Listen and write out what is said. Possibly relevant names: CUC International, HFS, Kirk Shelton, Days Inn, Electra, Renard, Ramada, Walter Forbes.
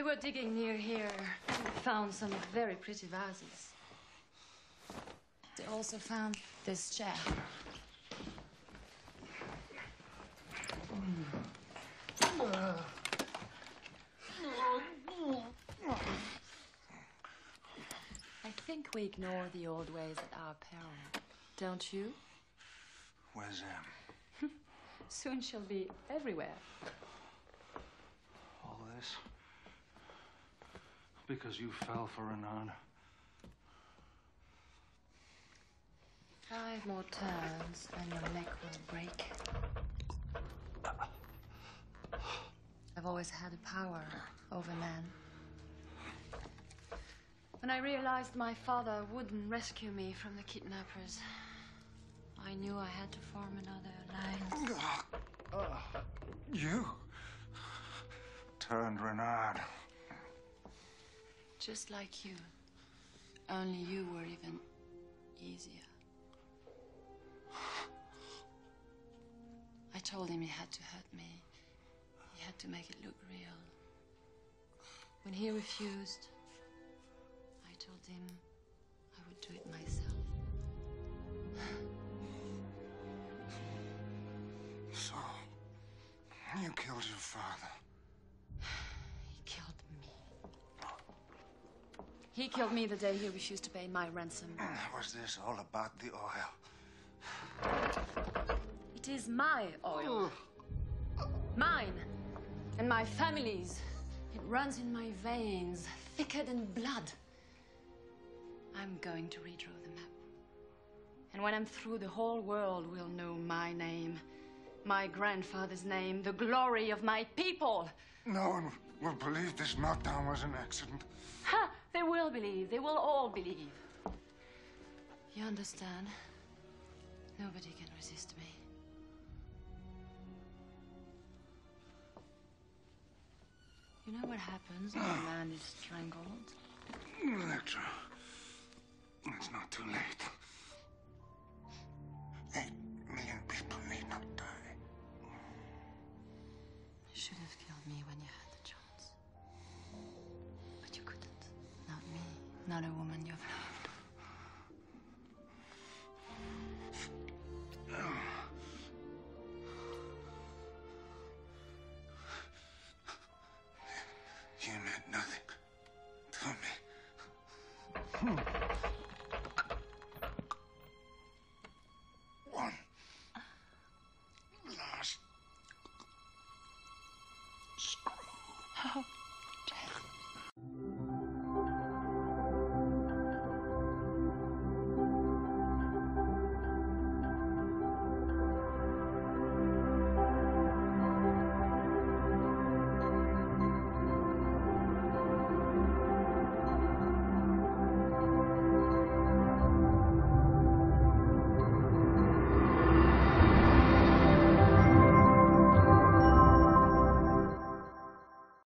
They were digging near here and found some very pretty vases. They also found this chair. I think we ignore the old ways at our peril, don't you? Where's Em? Soon she'll be everywhere. All this? Because you fell for Renard? 5 more turns and your neck will break. I've always had a power over men. When I realized my father wouldn't rescue me from the kidnappers, I knew I had to form another alliance. You turned Renard. Just like you. Only you were even easier. I told him he had to hurt me. He had to make it look real. When he refused, I told him I would do it myself. So, you killed your father. He killed me. He killed me the day he refused to pay my ransom. Was this all about the oil? It is my oil. Mine. And my family's. It runs in my veins, thicker than blood. I'm going to redraw the map. And when I'm through, the whole world will know my name. My grandfather's name, the glory of my people. No one will believe this knockdown was an accident. Ha! They will believe. They will all believe. You understand? Nobody can resist me. You know what happens when a man is strangled? Electra, it's not too late. 8 million people need not die. You should have killed me when you had the chance. But you couldn't. Not me. Not a woman you've loved. You meant nothing to me.